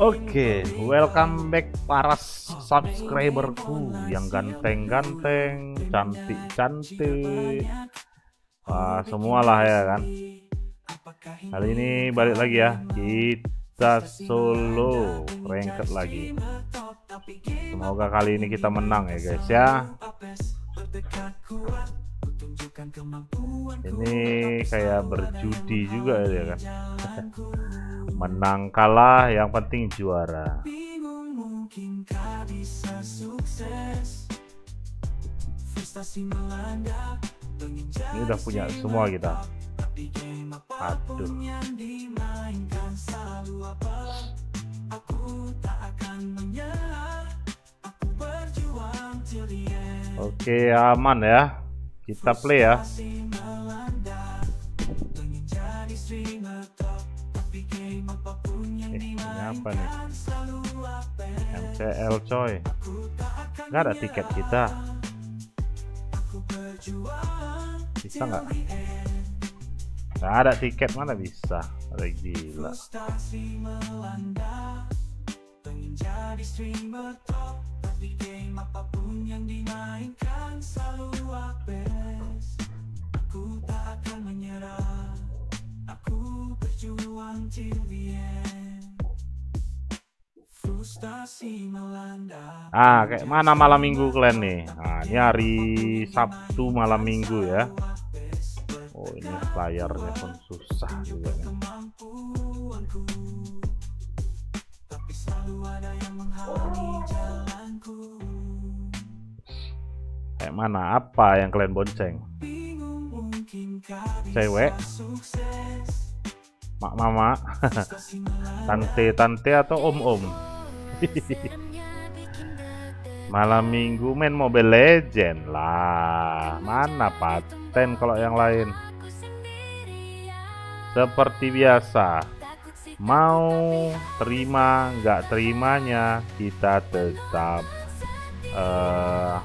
Oke, welcome back para subscriberku yang ganteng-ganteng, cantik-cantik, semualah ya kan. Kali ini balik lagi ya, kita solo ranked lagi. Semoga kali ini kita menang ya guys ya. Ini kayak berjudi juga ya kan. Menang kalah yang penting juara. Ini udah punya semua kita. Aduh. Oke, aman ya. Kita play ya. Apa nih? MCL coy, nggak ada tiket kita, bisa nggak? Nggak ada tiket mana bisa? Ada gila. Ah, kayak mana malam minggu kalian nih? Nah, ini hari Sabtu malam minggu ya. Oh, ini layarnya pun susah juga nih. Kayak mana? Apa yang kalian bonceng? Cewek? Mak mama, tante-tante atau om-om? Malam minggu main Mobile Legends lah. Mana paten kalau yang lain? Seperti biasa, mau terima nggak terimanya kita tetap ya.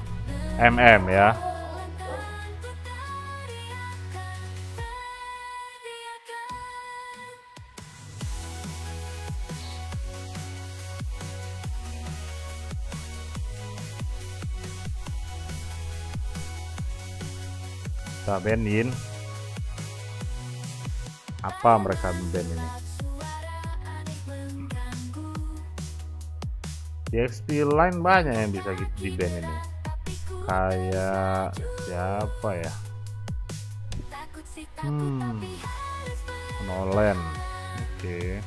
Kita bandin apa mereka band ini di XP line banyak yang bisa di band ini, kayak siapa ya, Nolen, oke.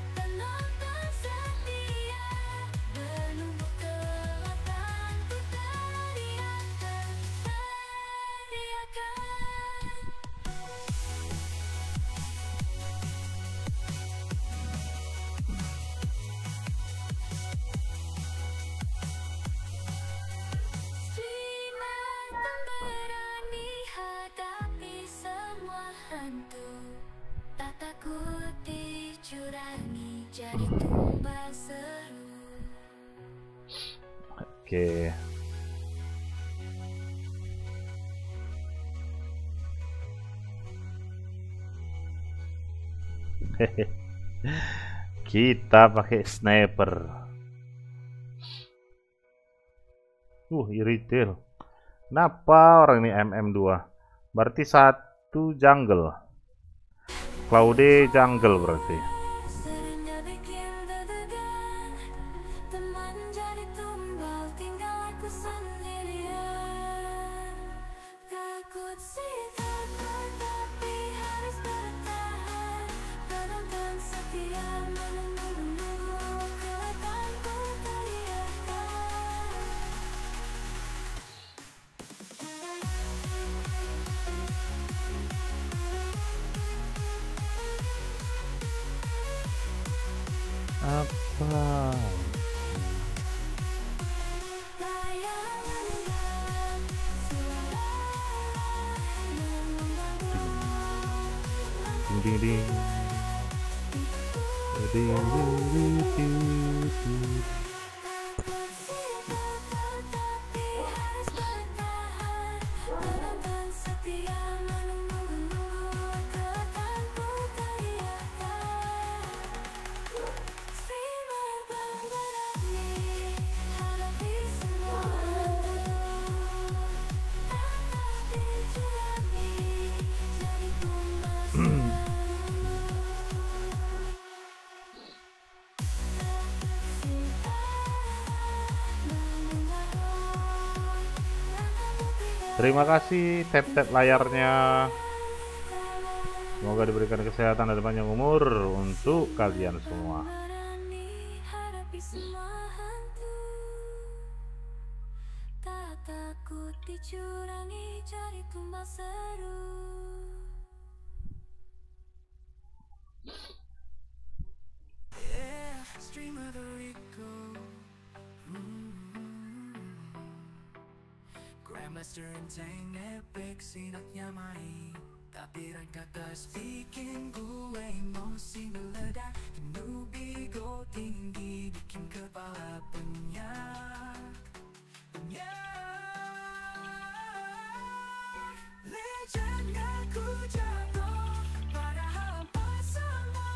Oke. Kita pakai sniper. Iritil. Kenapa orang ini MM2? Berarti satu jungle. Claude jungle berarti. Apa ding ding ding ding ding Terima kasih, tap-tap layarnya. Semoga diberikan kesehatan dan panjang umur untuk kalian semua. Kataku dicurangi cari tumbal seru. Yeah, stream of the Rico. Grandmaster and Tang epic sinaknya main. Tapi rangka gas bikin gue emosi meledak. Nubi go tinggi bikin kepala penyak. Legend aku jatuh pada hampa semua.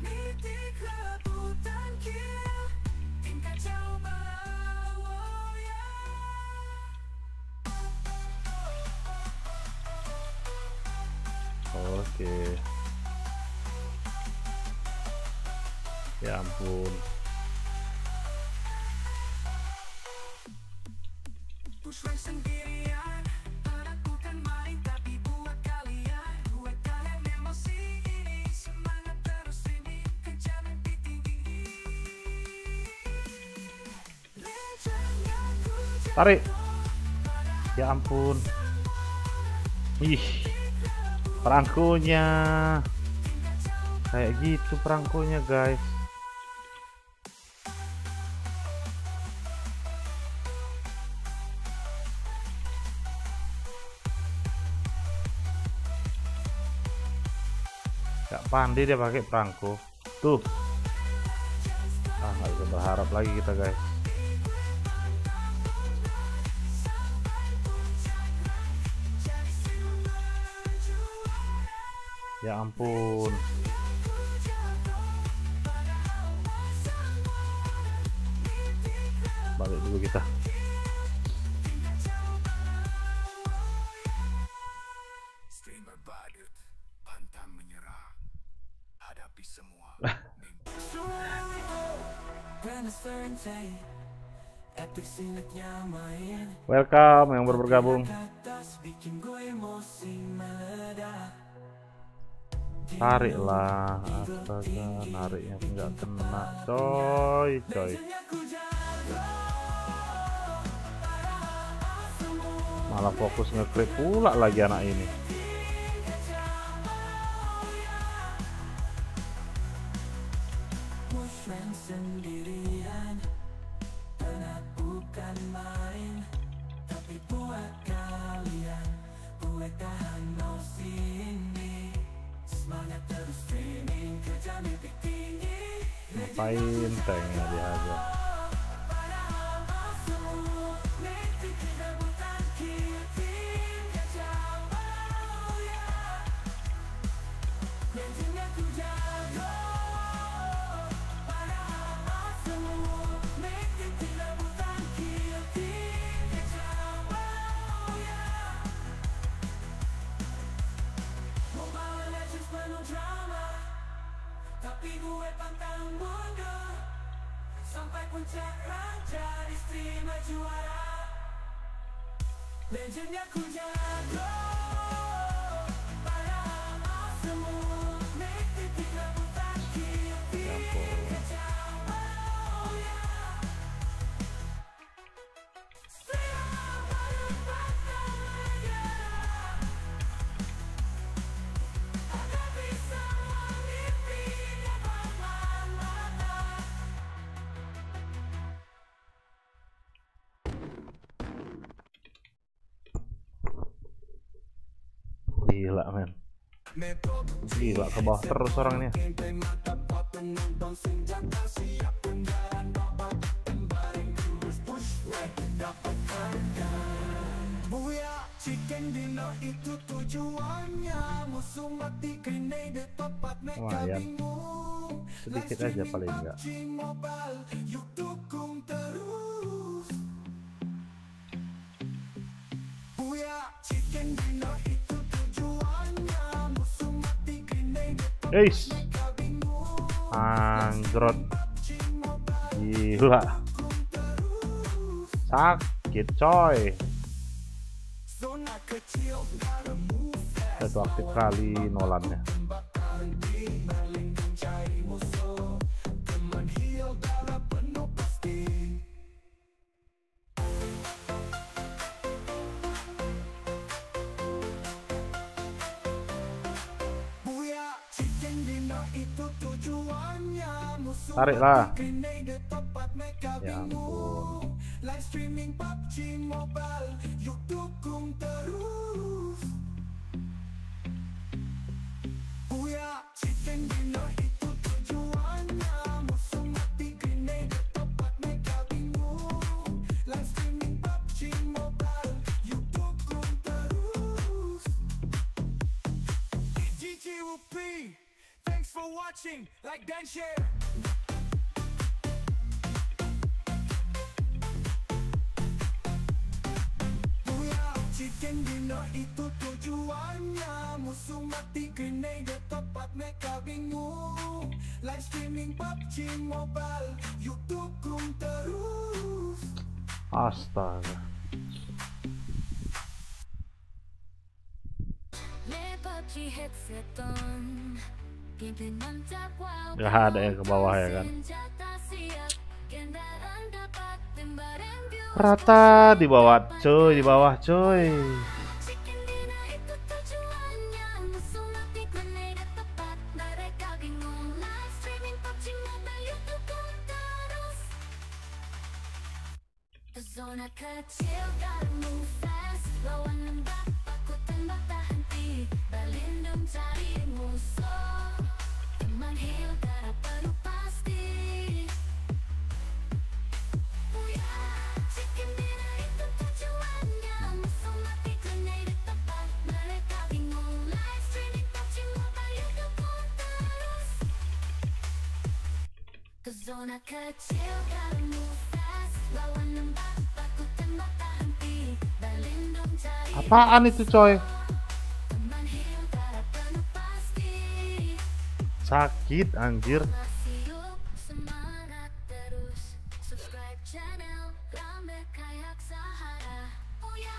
Mitik rebutan kill tingkat jauh bawah ya. Oke. Ya ampun. Tarik. Ya ampun. Ih. Perangkunya. Kayak gitu perangkunya, guys. Gak pandai dia pakai perangku. Tuh. Ah, gak bisa berharap lagi kita, guys. Ya ampun. Balik dulu kita. Streamer badut, pantang menyerah. Hadapi semua. Welcome yang baru bergabung. Tariklah, astaga, nariknya enggak kena, coy. Malah fokus ngeklip pula lagi anak ini. Ngapain tanknya dia aja. Gila men, gila ke bawah terus orangnya. Lumayan, sedikit aja paling enggak. Eish, anjrot, gila, sakit coy. Satu aktif kali nolannya. Tariklah. Ya ampun. Live streaming PUBG Mobile, YouTube dukung terus. Buya, cicing dino itu tujuannya. Musuh mati grenade tempat mereka bingung. Live streaming PUBG Mobile, YouTube dukung terus. GGWP, thanks for watching, like dan share. Chicken dinner itu tujuannya. Musuh mati grenade tempat mereka bingung. Live streaming PUBG Mobile, YouTube dukung terus. Astaga. Gak ada yang ke bawah ya kan. Rata di bawah cuy zona kecil gotta move fast. Lawan lembab aku tembak tak henti. Berlindung cari apaan itu coy. Teman hilang darah penuh pasti. Sakit anjir. Masih yuk semangat terus. Subscribe channel Rame Kayak Sahara. Oh ya,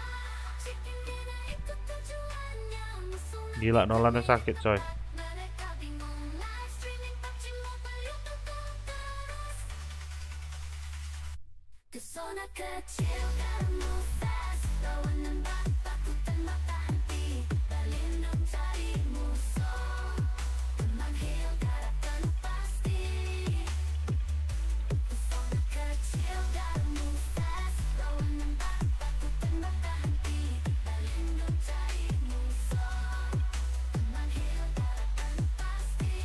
chicken dinner itu tujuannya. Gila Nolannya sakit coy. Zona kecil gotta move fast. Lawan lembab aku tembak tak henti. Berlindung cari musuh. Teman heal darah penuh pasti. Zona kecil gotta move fast. Lawan lembab aku tembak tak henti. Berlindung cari musuh. Teman heal darah penuh pasti.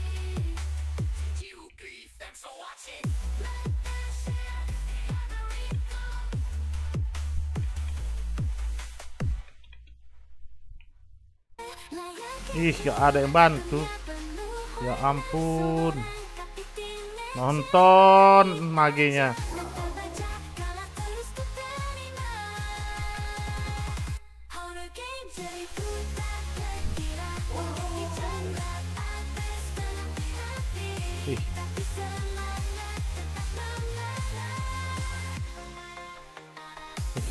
GGWP, thanks for watching. Ih, gak ada yang bantu. Ya ampun. Nonton magenya. Ih.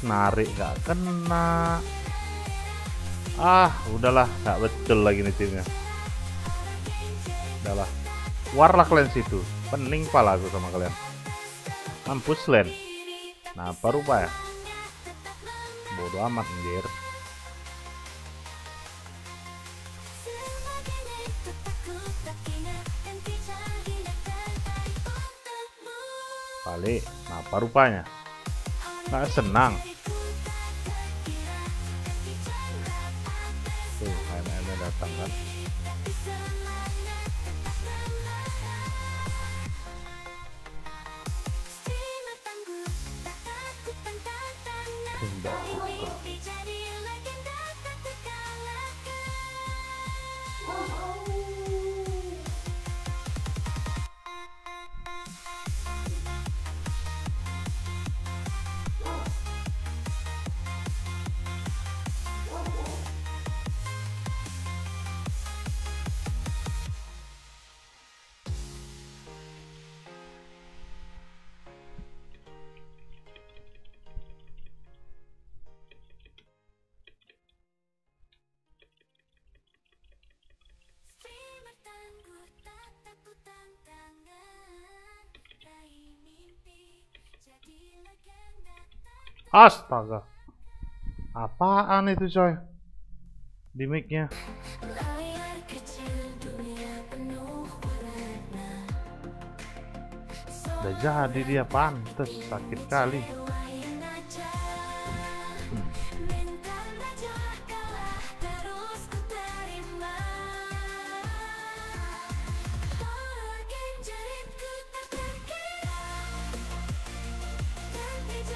Narik gak kena. Ah, udahlah, nggak betul lagi nih timnya. Udahlah, warlah kalian situ. Pening pala aku sama kalian. Mampus kalian. Nah, apa rupa ya? Bodoh amat anjir. Balik, nah apa rupanya? Nggak senang. Datang kan Astaga, apaan itu coy di mic-nya. Udah jadi dia, pantes sakit kali.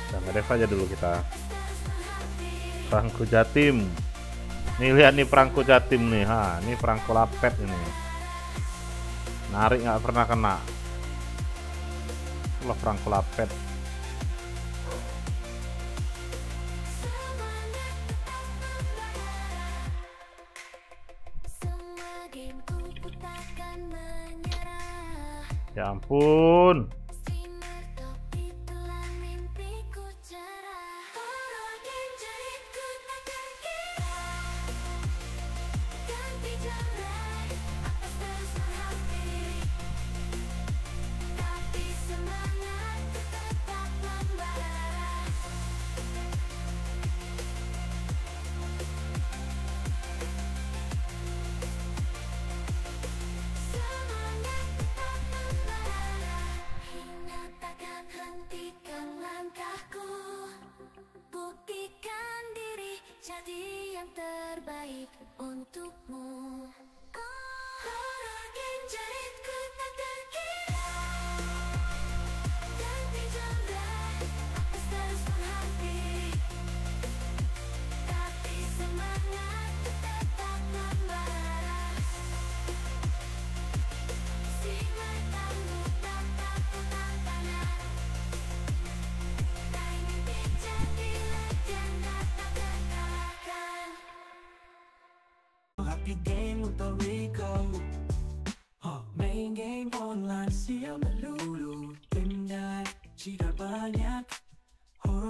Nah, nge-ref aja dulu kita. Perangku Jatim. Nih lihat nih perangku Jatim nih. Ha, ini perangku lapet ini. Narik nggak pernah kena. Loh, perangku lapet. Ya ampun.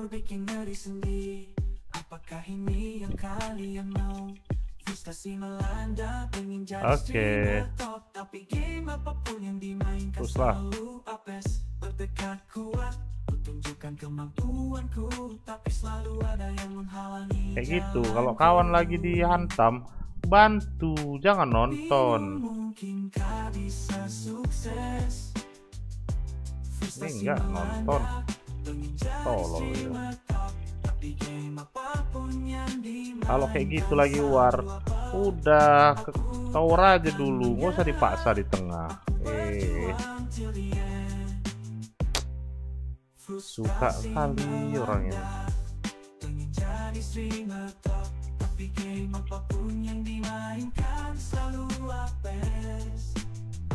Bikin dari sendiri, apakah ini yang kalian mau? Frustasi melanda, pengen jadi streamer top, tapi game apapun yang dimainkan selalu apes. Bertekad kuat, tunjukkan kemampuanku, tapi selalu ada yang menghalangi. Kayak gitu, kalau kawan lagi dihantam, bantu, jangan nonton. Mungkinkah bisa sukses? Ini enggak nonton. Tolong ya. Kalau kayak gitu lagi war, udah ke tower aja dulu, nggak usah dipaksa di tengah. Suka kali orangnya.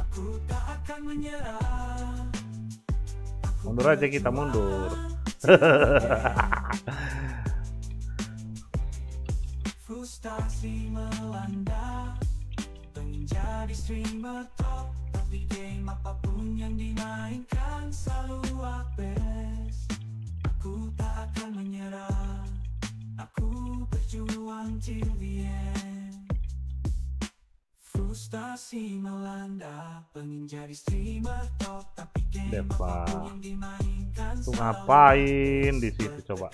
Aku tak akan menyerah. Mundur aja, kita mundur. Frustasi melanda, pengen jadi streamer top, tapi game apapun yang dimainkan selalu abes. Aku tak akan menyerah, aku berjuang till the end. Frustasi melanda, pengen jadi streamer top, tapi Depa, tuh ngapain di situ coba?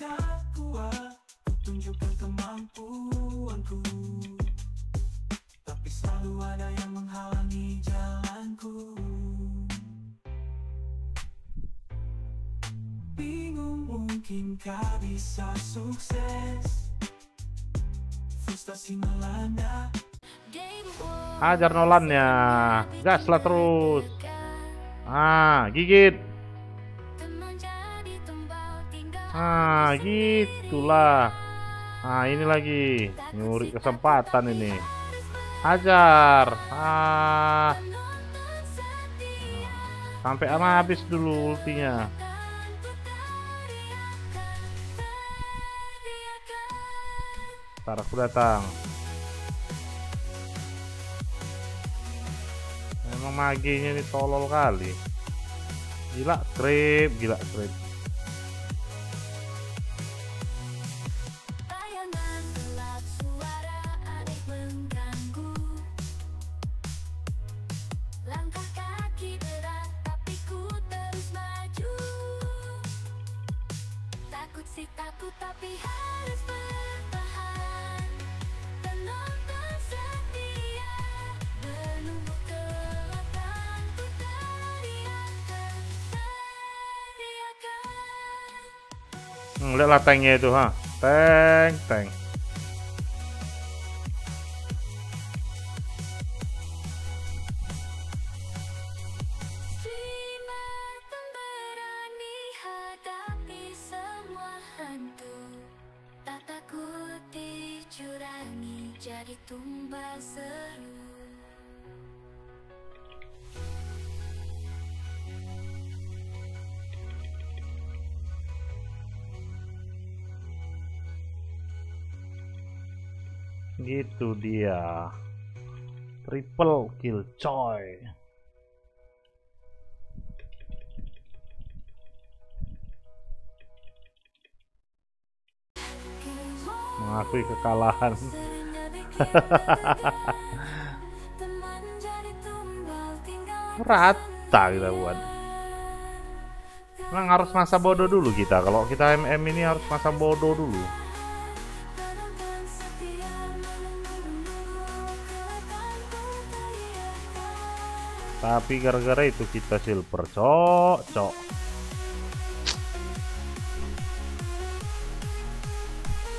Tunjukkan kemampuanku, tapi selalu ada yang menghalangi jalanku. Bingung mungkinkah bisa sukses? Frustasi melanda. Ajar Nolannya, gaslah terus. Ah, gigit. Ah, gitulah. Ah, ini lagi nyuri kesempatan ini. Hajar. Ah. Sampai habis dulu ultinya. Ntar aku datang. Emang maginya ini tolol kali. Gila krip, gila krip. aku tapi harus bertahan. Penonton setia menunggu kekuatanku teriakan. Lihatlah tanknya itu, ha. Tank. Gitu dia, triple kill coy. Mengakui kekalahan. Rata kita buat. Memang harus masa bodoh dulu kita. Kalau kita MM ini harus masa bodoh dulu. Tapi gara-gara itu kita silver, cok.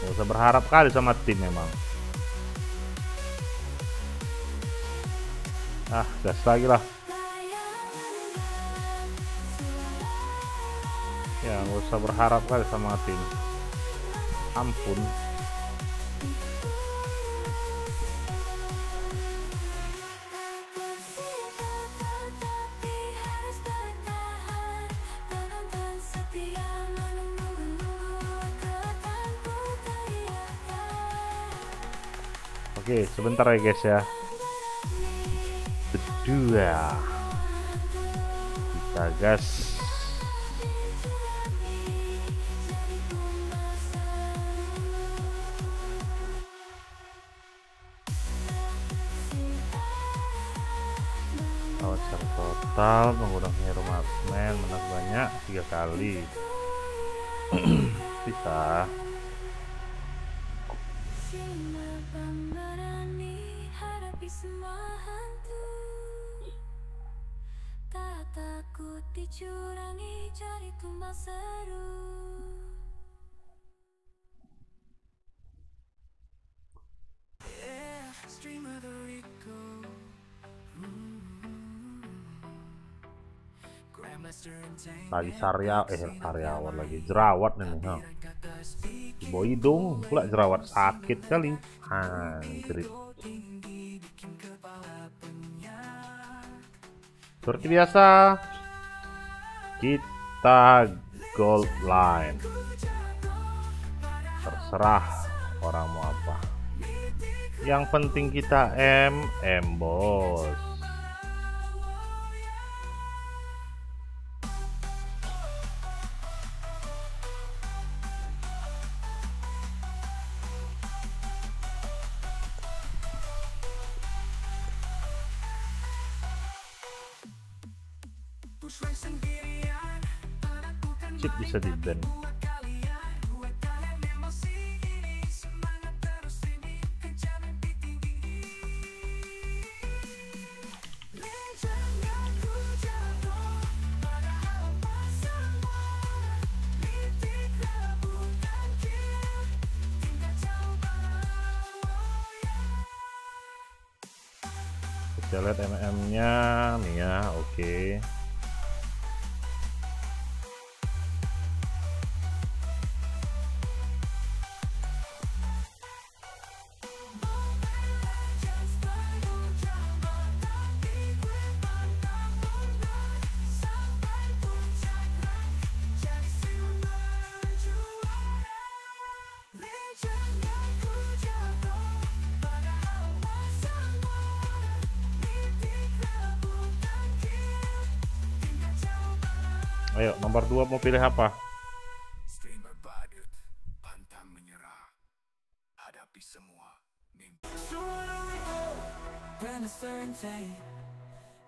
Gak usah berharap kali sama tim memang. Ah, gas lagi lah. Ya, gak usah berharap kali sama tim. Ampun. Oke, sebentar ya guys ya. Berdua kita gas. Lawan total menggunakan roadman menang banyak 3 kali. Kita takut dicurangi cari tumbal seru. Yeah, stream of the Rico. Grandmaster and Tank. Lagi karyawan lagi jerawat nih. Boy hidung pula jerawat sakit kali. Anjrit. Seperti biasa, kita gold line. Terserah orang mau apa. Yang penting kita MM, bos. Chip bisa di-ban. Kita lihat MM-nya nih ya, oke. Ayo, nomor 2 mau pilih apa? Streamer badut, pantang menyerah. Hadapi semua mimpi.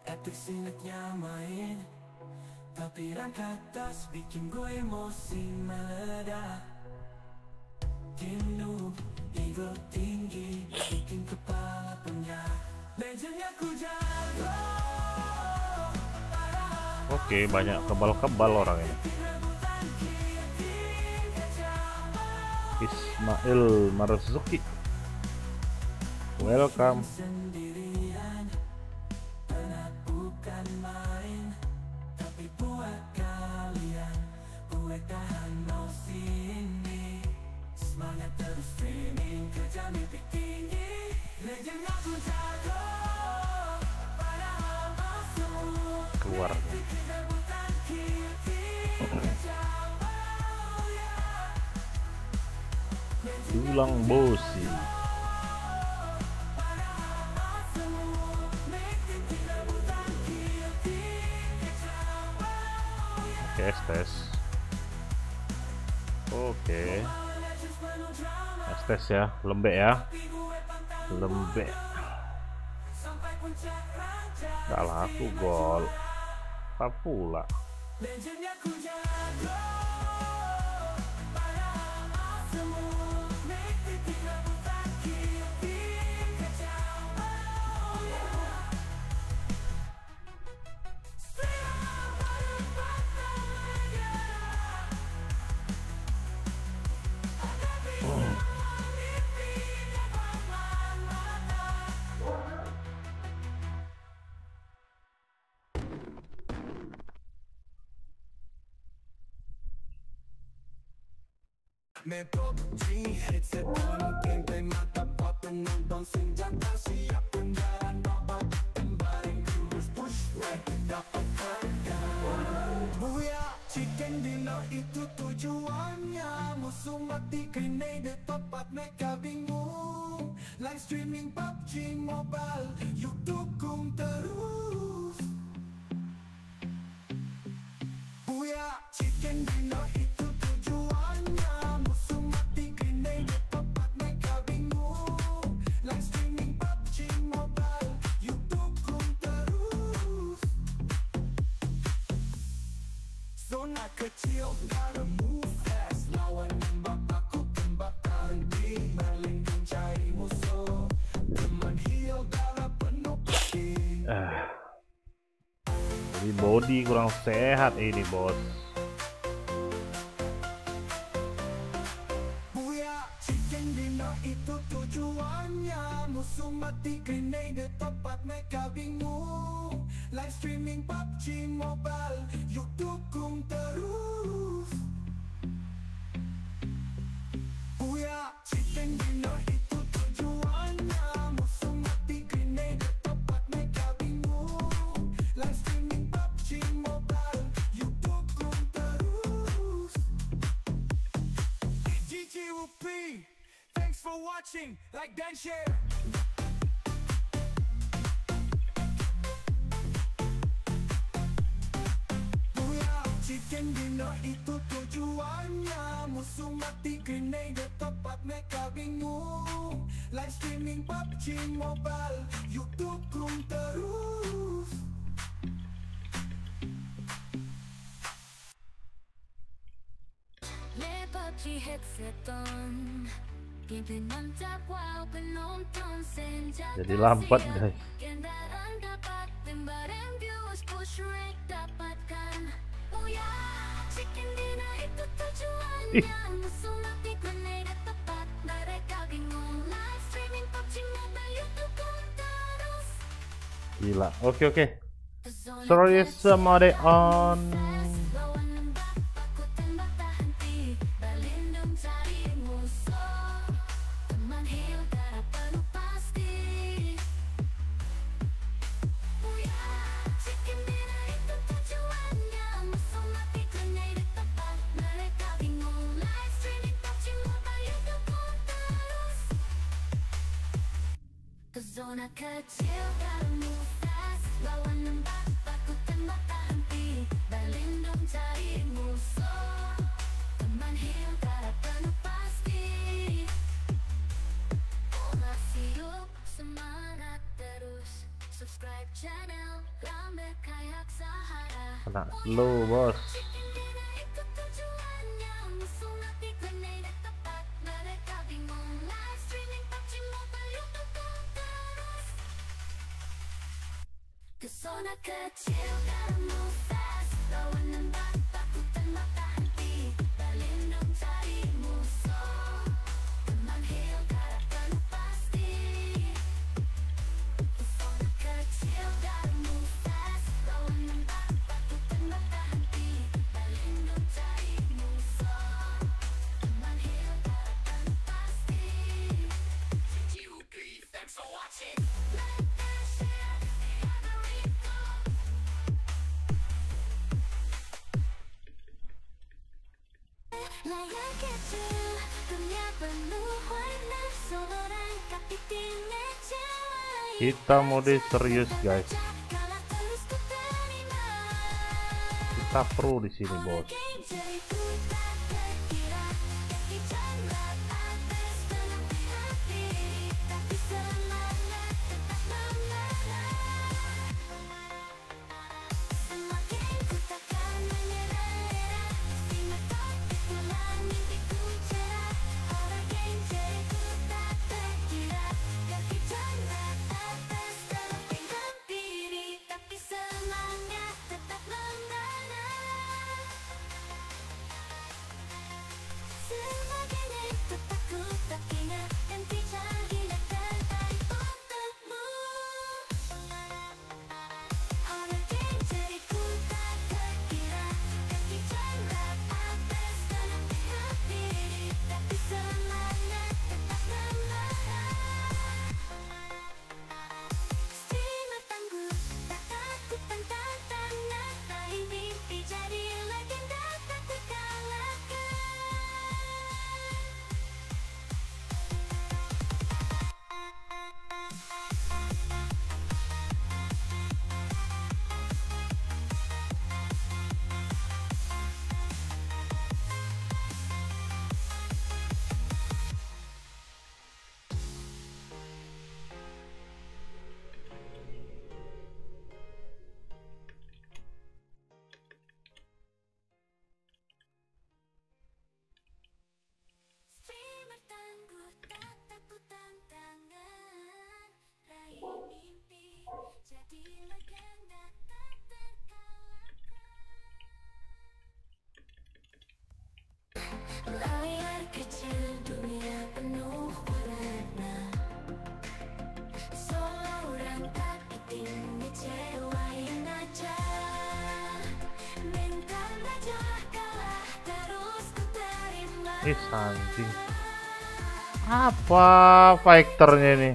Epic sinetnya main. Tapi rangka tas bikin gue emosi meledak. Oke, banyak kebal-kebal orang ini. Ismail Marzuki, welcome. Keluar. Tulang bosi. Oke, tes. Oke. Tes ya, lembek ya. Lembek. Enggak laku gol. Apa pula? Itu tujuannya musuh mati kini tempat mereka bingung. Live streaming PUBG Mobile, yuk dukung terus. Buya chicken dinner itu tujuannya musuh mati kini tempat mereka bingung. Live streaming PUBG Mobile, yuk dukung terus. Zona kecil gotta move fast, lawan nembak aku tembak berhenti, melindungi cari musuh, teman heal gotta penuh pasti. Ini body kurang sehat ini bos. Buya chicken dinner itu tujuannya musuh mati grenade tempat mereka bingung. Live streaming PUBG Mobile, yuk dukung terus. Buya chicken dinner itu tujuannya musuh mati grenade tempat mereka bingung. Live streaming PUBG Mobile, yuk dukung terus. GGWP, thanks for watching, like dan share. Chicken dinner itu tujuannya musuh mati grenade tempat mereka bingung. Live streaming PUBG Mobile, yuk dukung terus. Let PUBG headset on, pimpin mantap wow penonton senja. Jadi lambat guys. Kendaraan dapat timbaran views, push rate dapatkan. Ih. Gila, oke. Sorry somebody on. Zona kecil kamu fast, lawan nembak aku tembak tak henti, berlindung cari musuh, teman hilang tak penuh pasti. Masih hidup semangat terus, subscribe channel rame kayak Sahara. Kena slow bos. Zona kecil gotta move fast, Kita mode serius guys, kita pro di sini bos. Anjing, apa fighternya ini?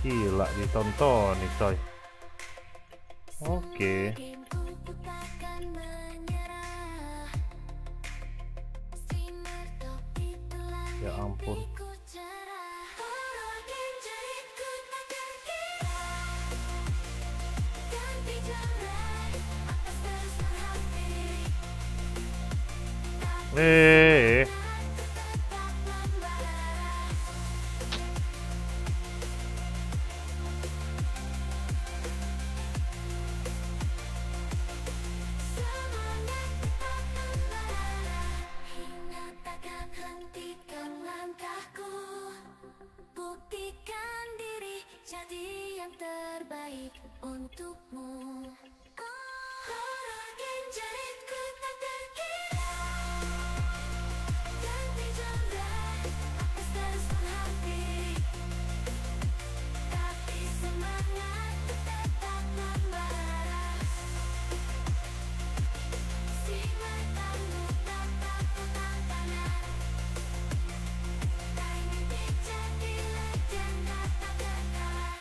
Gila ditonton nih coy. Oke. Ya ampun.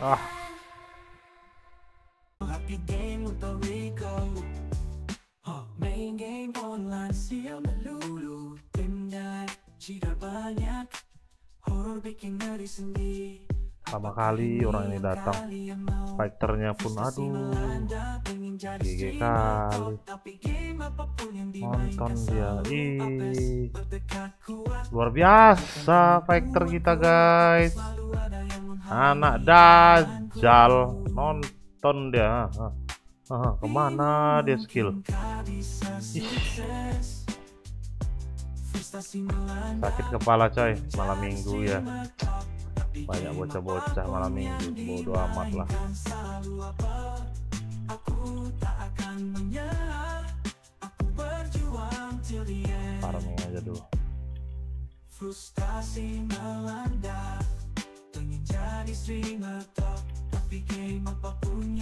Ah. Main game online sial melulu, dendam cita banyak, horor bikin dari sendiri. Sama kali orang ini datang, fighternya pun aduh, GG kali. Nonton dia, ih, luar biasa fighter kita guys. Anak Dajjal, nonton dia. Kemana dia skill? Sakit kepala coy, malam minggu ya. Banyak bocah-bocah malam minggu, bodo amat lah. Farming aja dulu. Frustasi melanda.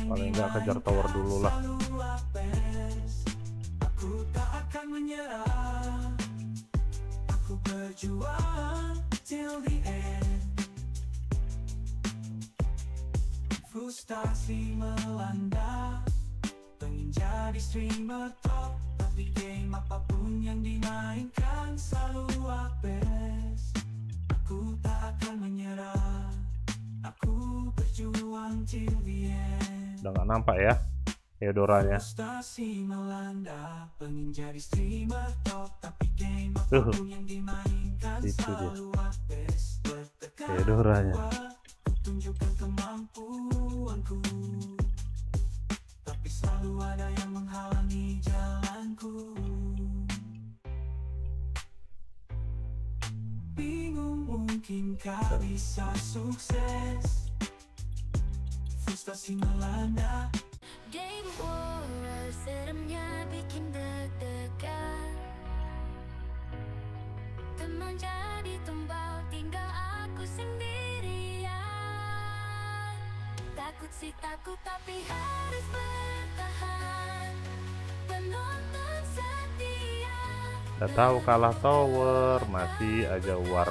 Paling nggak kejar tower dulu lah. jadi streamer top, tapi game apapun yang dimainkan selalu abes. Aku tak akan menyerah, aku berjuang till the end. Udah gak nampak ya Eudoranya. Frustasi melanda, pengen jadi streamer top, tapi game apapun yang dimainkan selalu abes. Eudoranya tunjukkan kemampuanku, tapi selalu ada yang menghalangi jalanku. Bingung mungkinkah bisa sukses, frustasi melanda. Game warrior seremnya bikin deg-degan, teman jadi tumbal tinggal aku sendiri. Takut sih takut tapi harus bertahan. Penonton setia. Gak tahu kalah tower, masih aja war.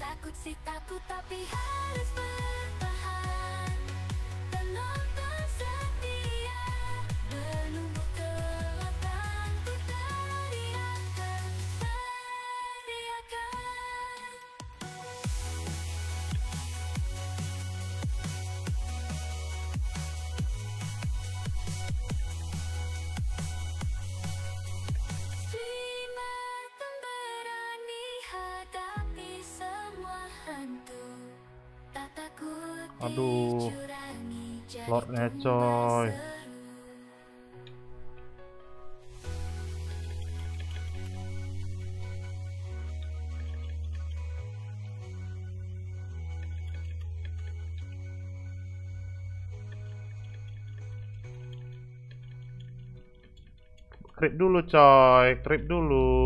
Takut sih takut tapi harus bertahan. Penonton setia menunggu kelepasanku teriakan, teriakan. Aduh, lordnya coy. Trip dulu coy, trip dulu.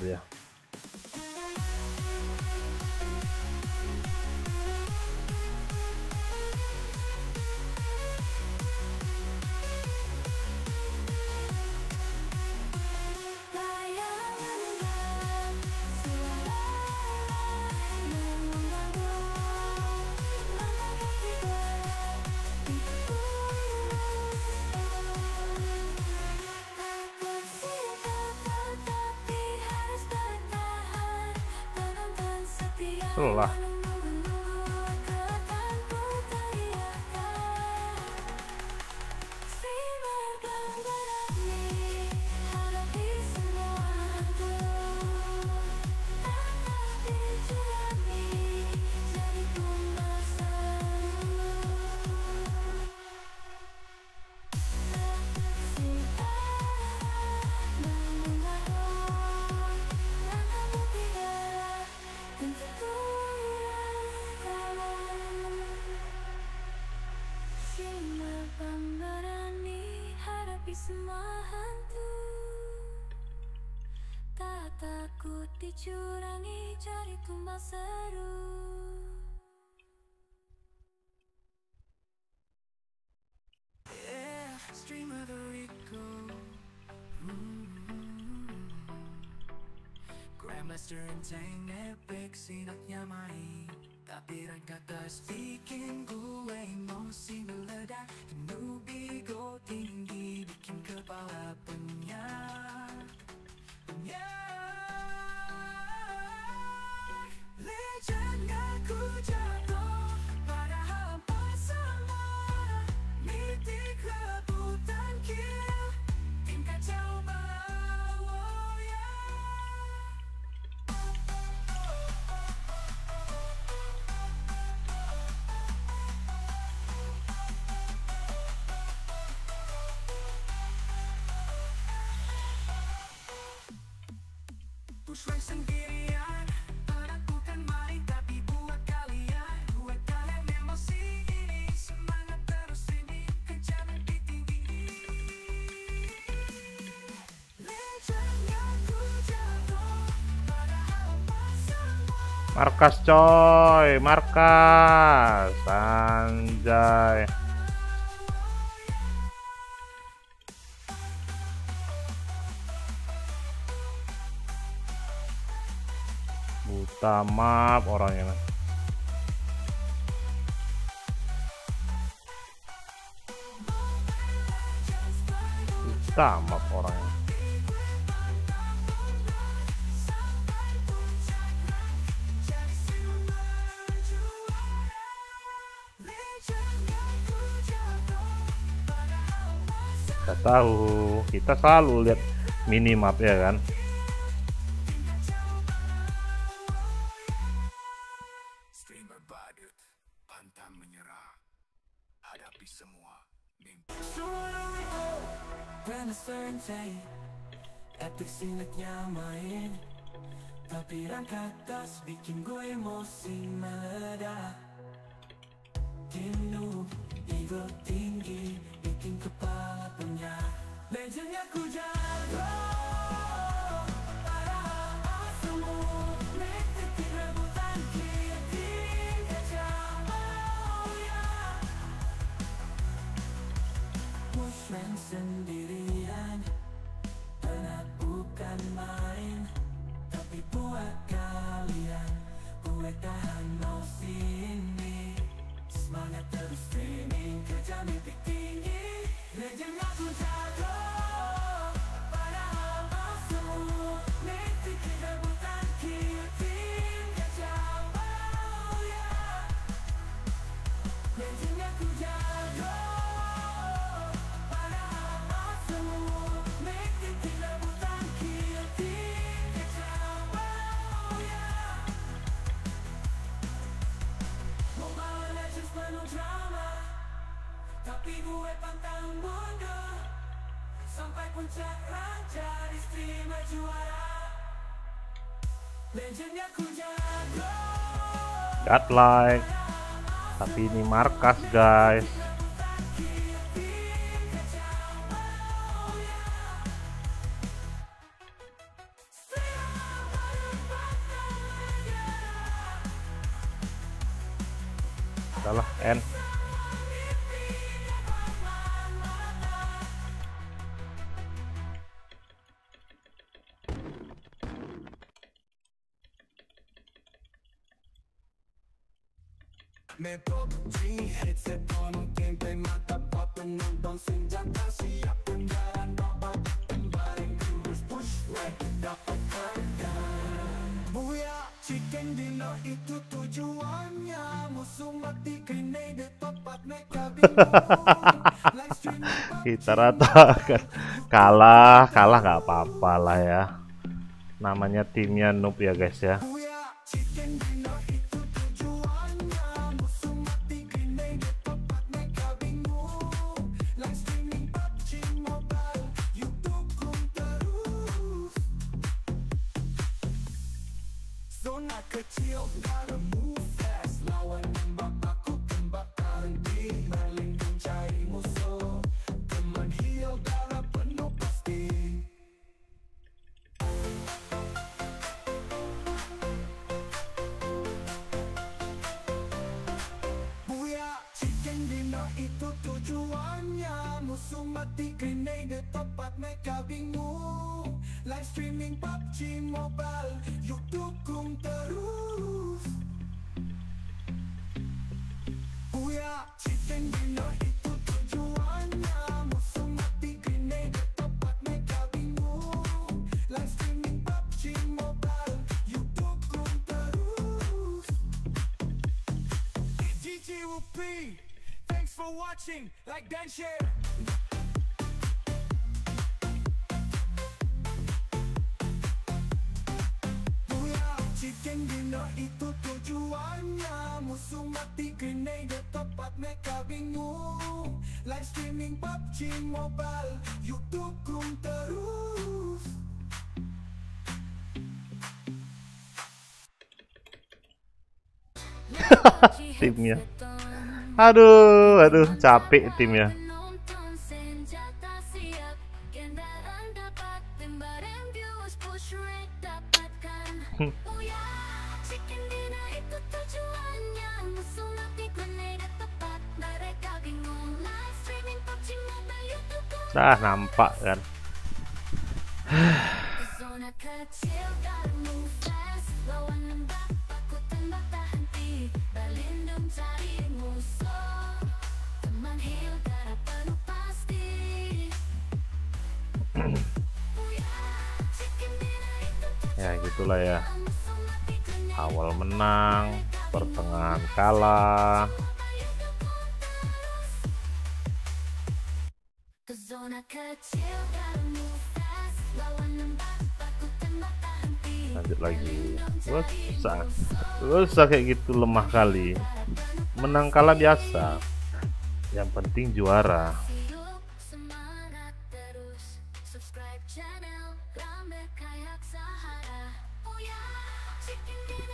Ya. Lah. Dicurangi cari kumbang seru. Yeah, stream of the week. Grandmaster enteng epic sinaknya main. Tapiran kata speaking gue emosi meledak. Nubi go tinggi bikin kepala penyar. Penyar. Tingkat jauh. Soundtrack sendirian, anakku kan main tapi buat kalian emosi ini, semangat terus ini, kejar mimpi tinggi. Legendnya ku jatuh, padahal masalah. Markas coy, markas, anjay. Buta map orangnya. Buta map orangnya. Kita tahu, kita selalu lihat minimap ya kan. Epic sinetnya main, tapi rangka tas bikin gue emosi meledak. Tindu, ego tinggi, bikin kepala penyah. Legendnya ku jago, para asamu mengikuti rebutan kiri kejamau ya. Bushman sendirian, bukan main, tapi buat kalian, gue tahan emosi ini. Semangat terus streaming, kerja mimpi tinggi. Legend aku jago, padahal masamu mimpi kita bukan kiutin kejauh ya. Legend aku jago, padahal masamu mimpi kita bukan. Tapi gue pantang mundur sampai puncak raja di streamer juara. Legendnya ku jago. Godlike. Tapi ini markas guys. Salah N. Me PUBG headset on, gameplay mata buat penonton. Senjata siap, penjara nobat, tembaring kurus, push like dapat harga. Buya, chicken dinner itu tujuannya. Musuh mati, grenade, topat, mereka bingung. Kita ratakan. Kalah gak apa-apa lah ya. Namanya timnya noob ya guys ya. Kecil dalam move fast, lawan tembak aku tembak talenting, merlin mencari musuh, teman heal darah penuh pasti. Buya, chicken dinner itu tujuannya, musuh mati grenade tempat mereka bingung. Live streaming PUBG Mobile, YouTube dukung terus. Buya, chicken dinner itu tujuannya. Musuh mati grenade tempat mereka bingung. Live streaming PUBG Mobile, YouTube dukung terus. GGWP, thanks for watching, like dan share. Chicken dinner itu tujuannya, musuh mati grenade tempat mereka bingung. Live streaming PUBG Mobile, YouTube dukung terus. Timnya. Aduh, aduh, capek timnya. Nah, nampak kan. Ya gitulah ya, awal menang, pertengahan kalah. Lanjut lagi, usah kayak gitu, lemah kali, menang kalah biasa, yang penting juara.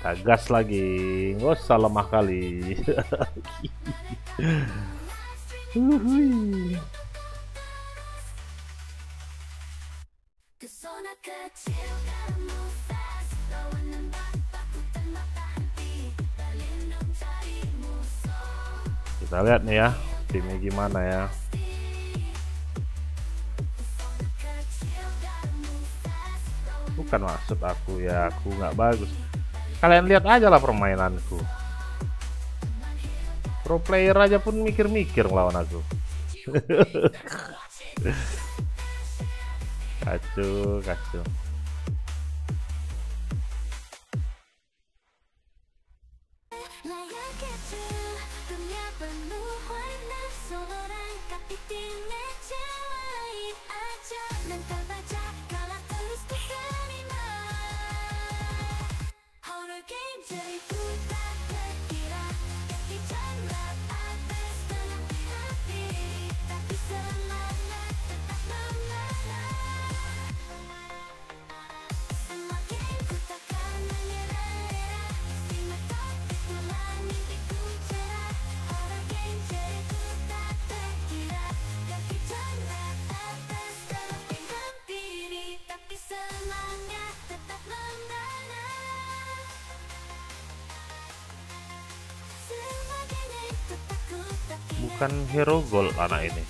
Kita gas lagi, nggak usah lemah kali. Kita lihat nih ya timnya gimana ya. Bukan maksud aku ya, aku nggak bagus. Kalian lihat aja lah permainanku. Pro player aja pun mikir-mikir lawan aku. Kacau, kacau. Bukan hero gold anak ini,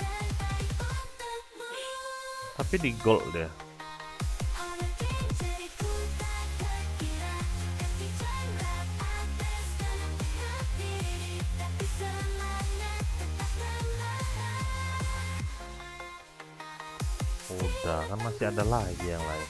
tapi di gold deh. Udah kan masih ada lagi yang lain.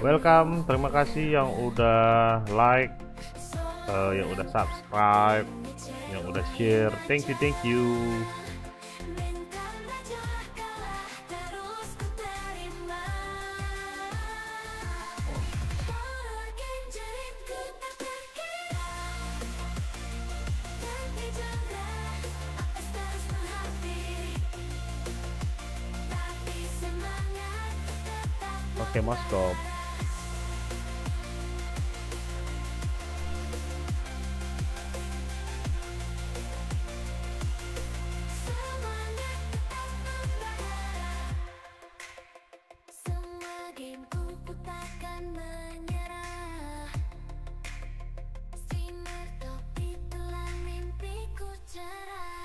Welcome, terima kasih yang udah like, yang udah subscribe, yang udah share. Thank you, thank you. Oke, mas stop.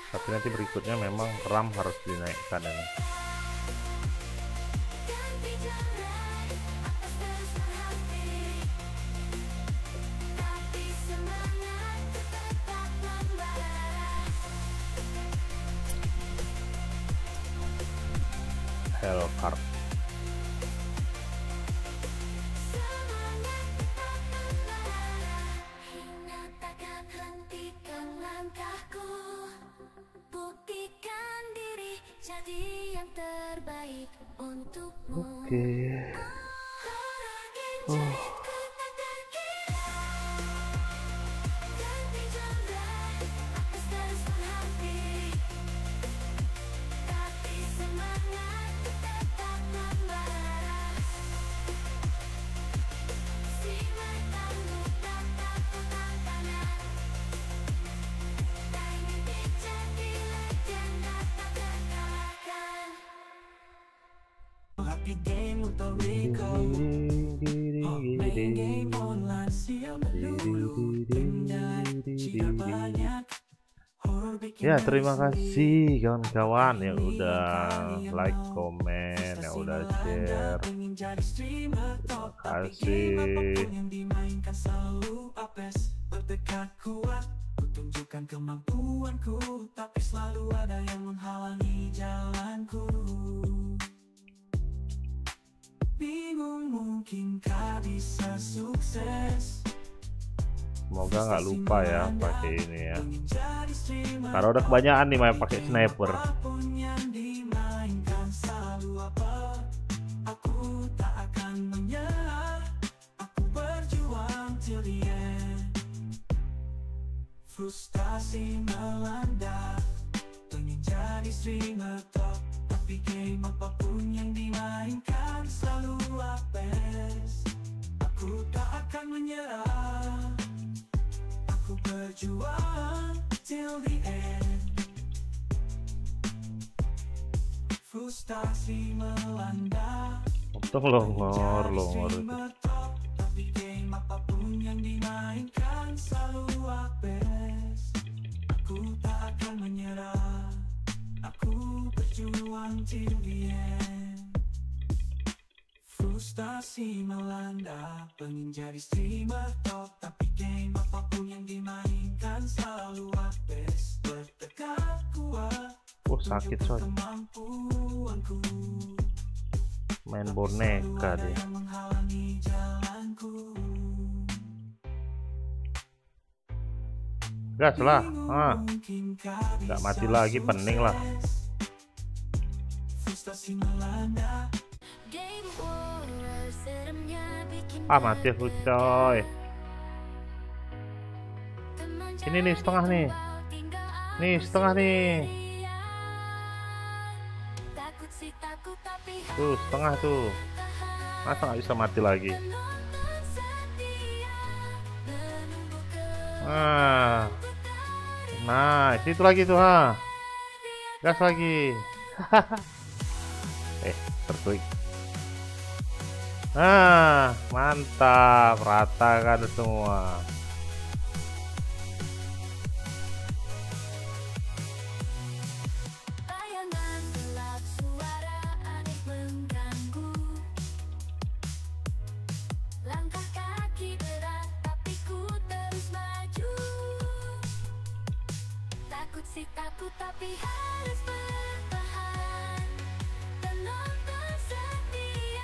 Tapi nanti berikutnya memang RAM harus dinaikkan ini. battle card. Ya, terima kasih kawan-kawan yang udah like, komen, yang udah share. Terima kasih. Tunjukkan kemampuanku, tapi selalu ada yang menghalangi jalanku. Bingung mungkinkah bisa sukses. Semoga nggak lupa ya pakai ini ya, karena udah kebanyakan nih main pakai sniper. Frustasi melanda, ingin jadi streamer top, tapi game apapun yang dimainkan selalu apes. Aku tak akan menyerah, aku berjuang till the end. Frustasi melanda, untung longor top, tapi game apapun yang dimainkan selalu apes. Aku tak akan menyerah, aku berjuang till the end. Frustasi melanda, pengen jadi streamer top, tapi game apapun yang dimainkan selalu habis. Bertekad kuat, sakit coy, kemampuanku. Main boneka deh. Gas lah, nggak mati lagi, pening lah. Mati aku coy. Ini nih setengah nih. Tuh setengah tuh. Masa nggak bisa mati lagi? Nah, itu lagi tuh Gas lagi. Terklik. Nah, mantap, rata kan semua. Bayangan gelap, suara aneh mengganggu. Langkah kaki berat, tapi ku terus maju. Takut sih takut, tapi harus bertahan. Penonton setia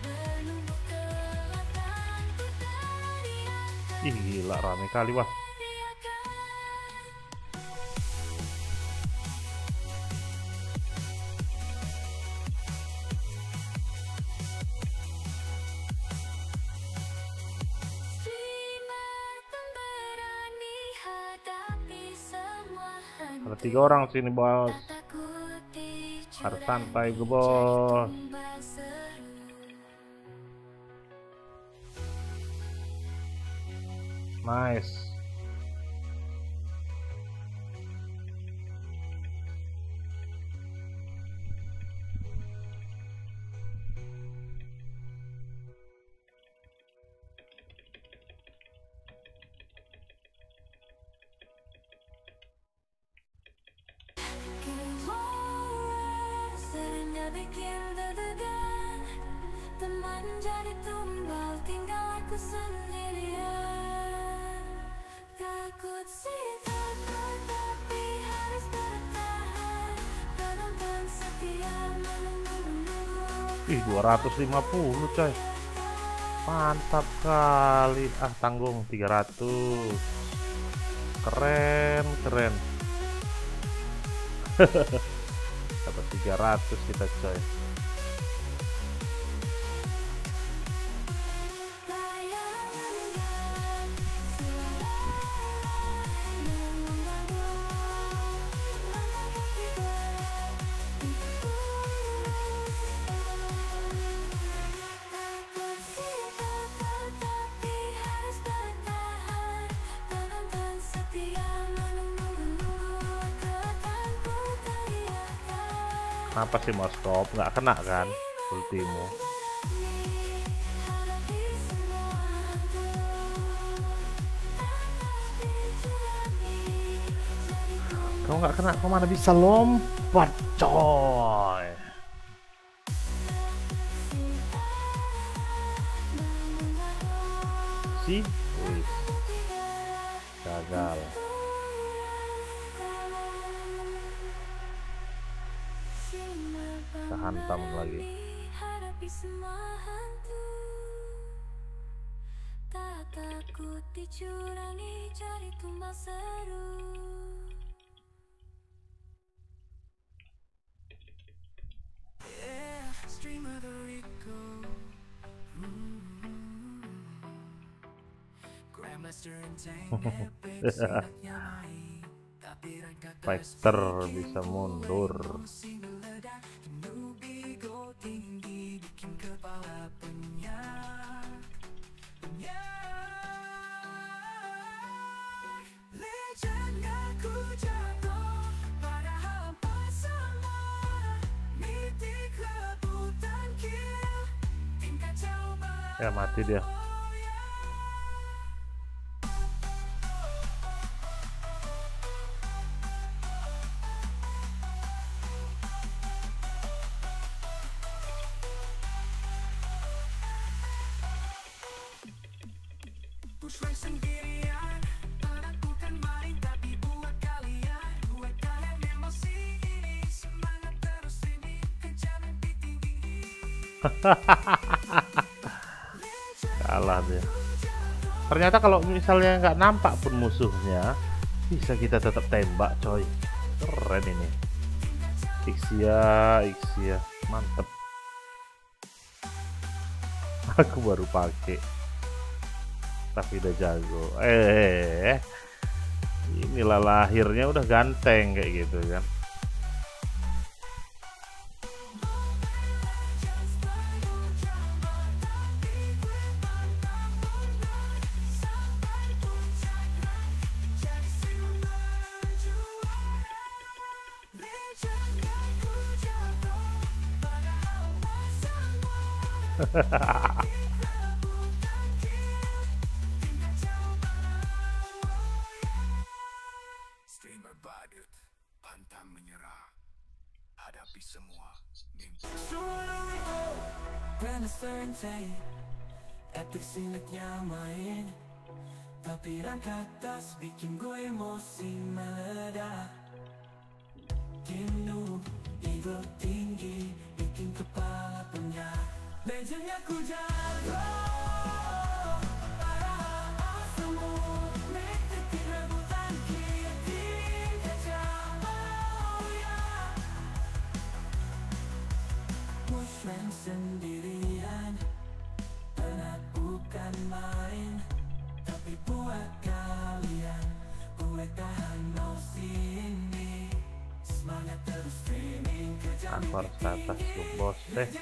menunggu kelatanku teriakan. Ih, gila rame kali wah. Ada 3 orang sini bos, harus santai gue bos. Nice. Tapi harus bertahan, penonton setia menunggu. Ih, 250 coy, mantap kali. Ah, tanggung 300. Keren, keren. Dapat 300 kita coy. Apa sih mau stop, nggak kena kan ultimu. Kalau nggak kena kemana bisa lompat coy. Si wis gagal. Kehantam lagi. Fighter bisa mundur. Ya mati dia. Kalah dia. Ternyata kalau misalnya nggak nampak pun musuhnya, bisa kita tetap tembak coy. Keren ini. Ixia, Ixia, mantep. Aku baru pakai tapi udah jago. Inilah lahirnya udah ganteng kayak gitu kan. Streamer badut pantang menyerah, hadapi semua mimpi. Epic silatnya main, tapiran ke atas bikin gue emosi meledak. Jenuh ego tinggi bikin kepala penyakit. Legendnya ku jago, para asamu mengikuti rebutan kiatin kejamau ya. Musuhnya sendirian, penat bukan main, tapi buat kalian, gue tahan emosi ini. Semangat terus streaming kejamau. Antar kata bos deh.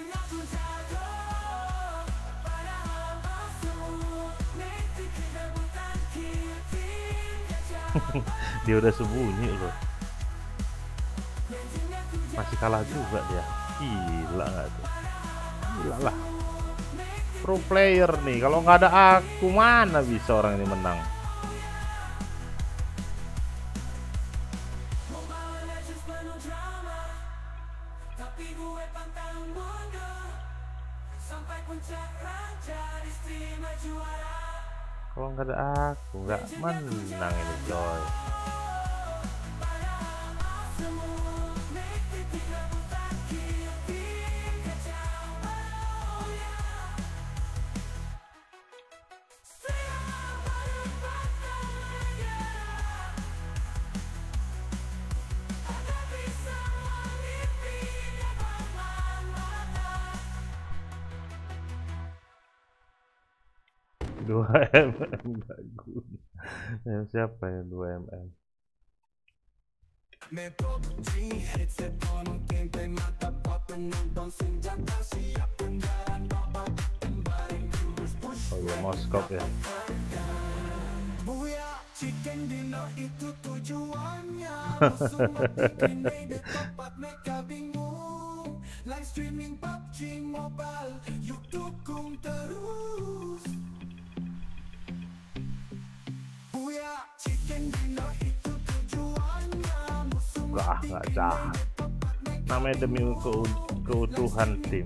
Dia udah sembunyi loh, masih kalah juga dia. Gila gak tuh? Gila lah, pro player nih. Kalau nggak ada aku mana bisa orang ini menang. Kalau nggak ada aku nggak menang ini coy. 2mm bagus. Siapa ya 2mm? Oh ya, mau scope ya. Chicken dinner itu tujuannya. Live streaming PUBG Mobile, YouTube dukung terus. Buya, chicken dinner itu tujuannya. Wah, nggak jahat. Namanya demi keutuhan tim.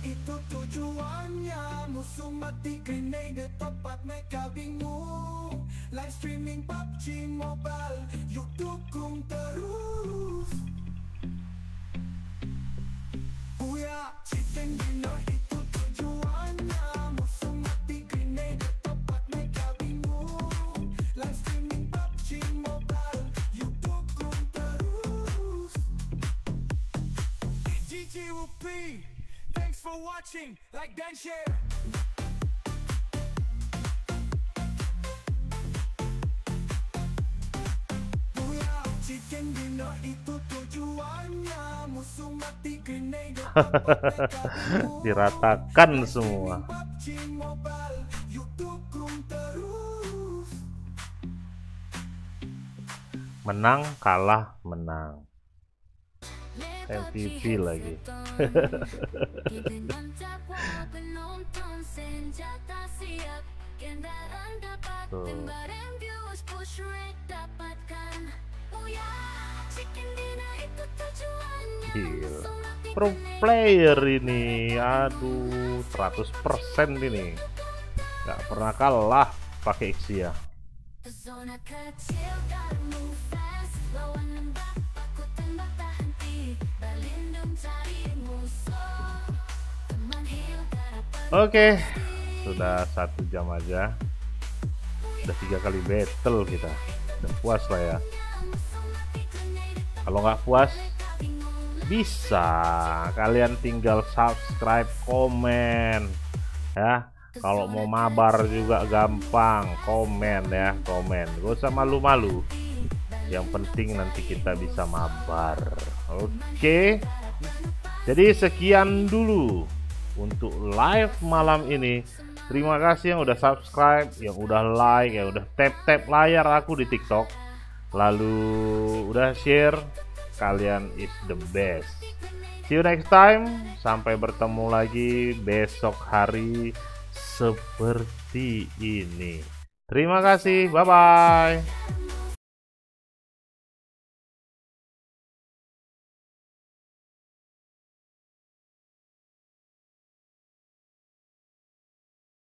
Itu tujuannya, musuh mati grenade tempat mereka bingung. Live streaming PUBG Mobile, yuk dukung terus. Buya, chicken dinner itu tujuannya, musuh mati grenade tempat mereka bingung. Live streaming PUBG Mobile, yuk dukung terus. GGWP. Thanks for watching, like dan share. Buya, chicken dinner itu tujuannya, musuh mati grenade. Diratakan semua. Menang, kalah, menang. MVP lagi. Pro player ini, aduh, 100% ini, nggak pernah kalah pakai Xia. Oke, sudah 1 jam aja, udah 3 kali battle kita, udah puas lah ya. Kalau nggak puas, bisa kalian tinggal subscribe, komen ya. Kalau mau mabar juga gampang, komen ya, komen. Gak usah malu-malu. Yang penting nanti kita bisa mabar. Oke, jadi sekian dulu untuk live malam ini. Terima kasih yang udah subscribe, yang udah like, yang udah tap layar aku di TikTok, lalu udah share. Kalian is the best. See you next time. Sampai bertemu lagi besok hari seperti ini. Terima kasih, bye bye.